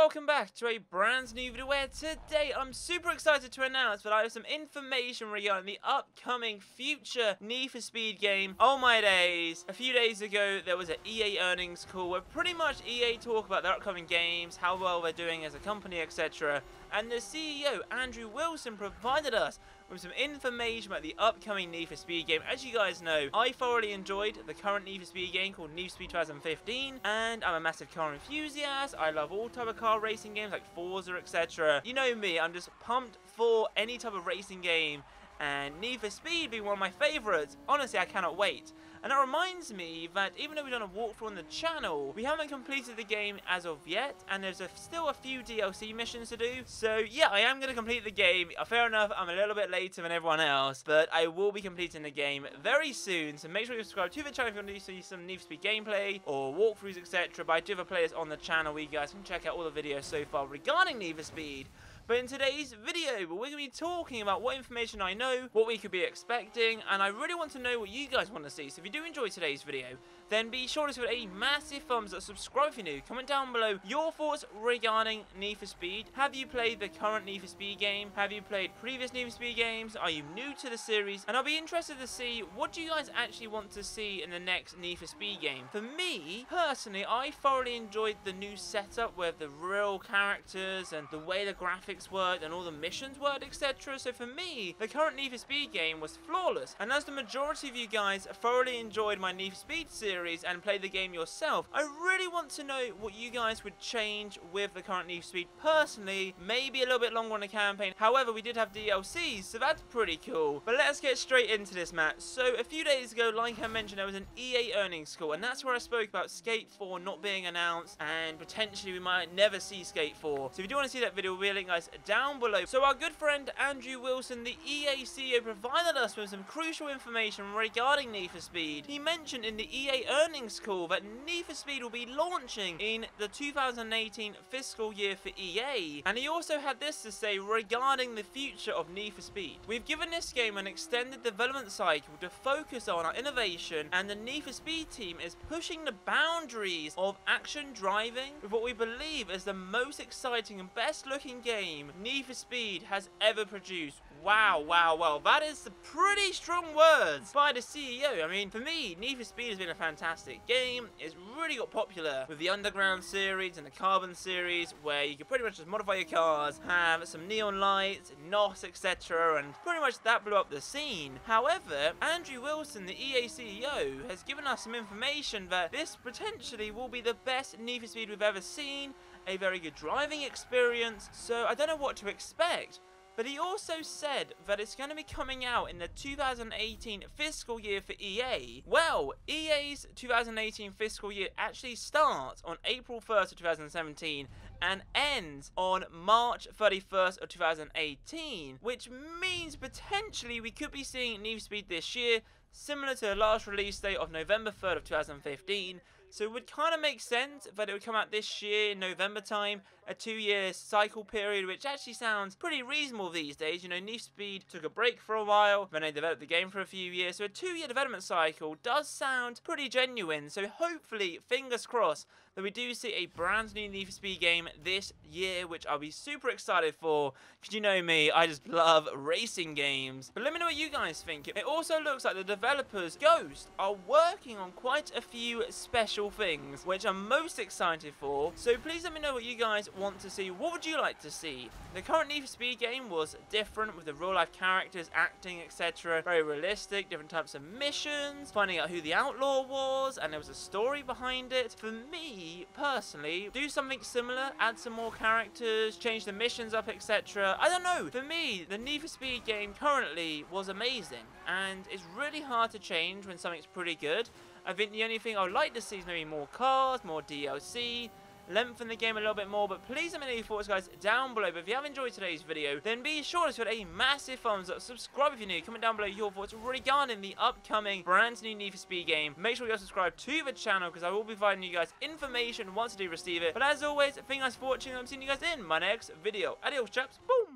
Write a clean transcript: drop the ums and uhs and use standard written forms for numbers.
welcome back to a brand new video where today I'm super excited to announce that I have some information regarding the upcoming future Need for Speed game. Oh my days. A few days ago there was an EA earnings call where pretty much EA talk about their upcoming games, how well they're doing as a company, etc. And the CEO, Andrew Wilson, provided us with some information about the upcoming Need for Speed game. As you guys know, I thoroughly enjoyed the current Need for Speed game called Need for Speed 2015, and I'm a massive car enthusiast. I love all type of car racing games like Forza, etc. You know me, I'm just pumped for any type of racing game, and Need for Speed being one of my favourites. Honestly, I cannot wait. And that reminds me that even though we've done a walkthrough on the channel, we haven't completed the game as of yet, and there's still a few DLC missions to do. So yeah, I am going to complete the game. Fair enough, I'm a little bit later than everyone else, but I will be completing the game very soon. So make sure you subscribe to the channel if you want to see some Need for Speed gameplay or walkthroughs, etc. But I do have a playlist on the channel where you guys can check out all the videos so far regarding Need for Speed. But in today's video, we're going to be talking about what information I know, what we could be expecting, and I really want to know what you guys want to see. So if you do enjoy today's video, then be sure to give it a massive thumbs up, subscribe if you're new, comment down below your thoughts regarding Need for Speed. Have you played the current Need for Speed game? Have you played previous Need for Speed games? Are you new to the series? And I'll be interested to see what you guys actually want to see in the next Need for Speed game. For me, personally, I thoroughly enjoyed the new setup with the real characters and the way the graphics worked and all the missions worked, etc. So for me, the current Need for Speed game was flawless, and as the majority of you guys thoroughly enjoyed my Need for Speed series and played the game yourself, I really want to know what you guys would change with the current Need for Speed. Personally, maybe a little bit longer on the campaign. However, we did have DLCs, so that's pretty cool. But let's get straight into this, Matt. So a few days ago, like I mentioned, there was an EA earnings call, and that's where I spoke about Skate 4 not being announced, and potentially we might never see Skate 4. So if you do want to see that video, we'll link guys down below. So our good friend Andrew Wilson, the EA CEO, provided us with some crucial information regarding Need for Speed. He mentioned in the EA earnings call that Need for Speed will be launching in the 2018 fiscal year for EA, and he also had this to say regarding the future of Need for Speed. We've given this game an extended development cycle to focus on our innovation, and the Need for Speed team is pushing the boundaries of action driving with what we believe is the most exciting and best looking game Need for Speed has ever produced. Wow, wow, wow. That is some pretty strong words by the CEO. I mean, for me, Need for Speed has been a fantastic game. It's really got popular with the Underground series and the Carbon series, where you can pretty much just modify your cars, have some neon lights, NOS, etc. And pretty much that blew up the scene. However, Andrew Wilson, the EA CEO, has given us some information that this potentially will be the best Need for Speed we've ever seen, a very good driving experience, so I don't know what to expect. But he also said that it's going to be coming out in the 2018 fiscal year for EA. Well, EA's 2018 fiscal year actually starts on April 1st of 2017 and ends on March 31st of 2018, which means potentially we could be seeing Need for Speed this year, similar to the last release date of November 3rd of 2015. So it would kind of make sense that it would come out this year in November time, a 2-year cycle period, which actually sounds pretty reasonable these days. You know, Need for Speed took a break for a while, then they developed the game for a few years, so a 2-year development cycle does sound pretty genuine. So hopefully, fingers crossed, that we do see a brand new Need for Speed game this year, which I'll be super excited for, because you know me, I just love racing games. But let me know what you guys think. It also looks like the developers, Ghost, are working on quite a few special things, which I'm most excited for. So please let me know what you guys want to see. What would you like to see? The current Need for Speed game was different, with the real life characters, acting, etc. Very realistic, different types of missions, finding out who the outlaw was, and there was a story behind it. For me, personally, do something similar, add some more characters, change the missions up, etc. I don't know. For me, the Need for Speed game currently was amazing, and it's really hard to change when something's pretty good. I think the only thing I would like to see is maybe more cars, more DLC, lengthen the game a little bit more. But please let me know your thoughts, guys, down below. But if you have enjoyed today's video, then be sure to give it a massive thumbs up, subscribe if you're new, comment down below your thoughts regarding the upcoming brand new Need for Speed game. Make sure you subscribe to the channel, because I will be providing you guys information once I do receive it. But as always, thank you guys for watching, I'm seeing you guys in my next video. Adios, chaps. Boom!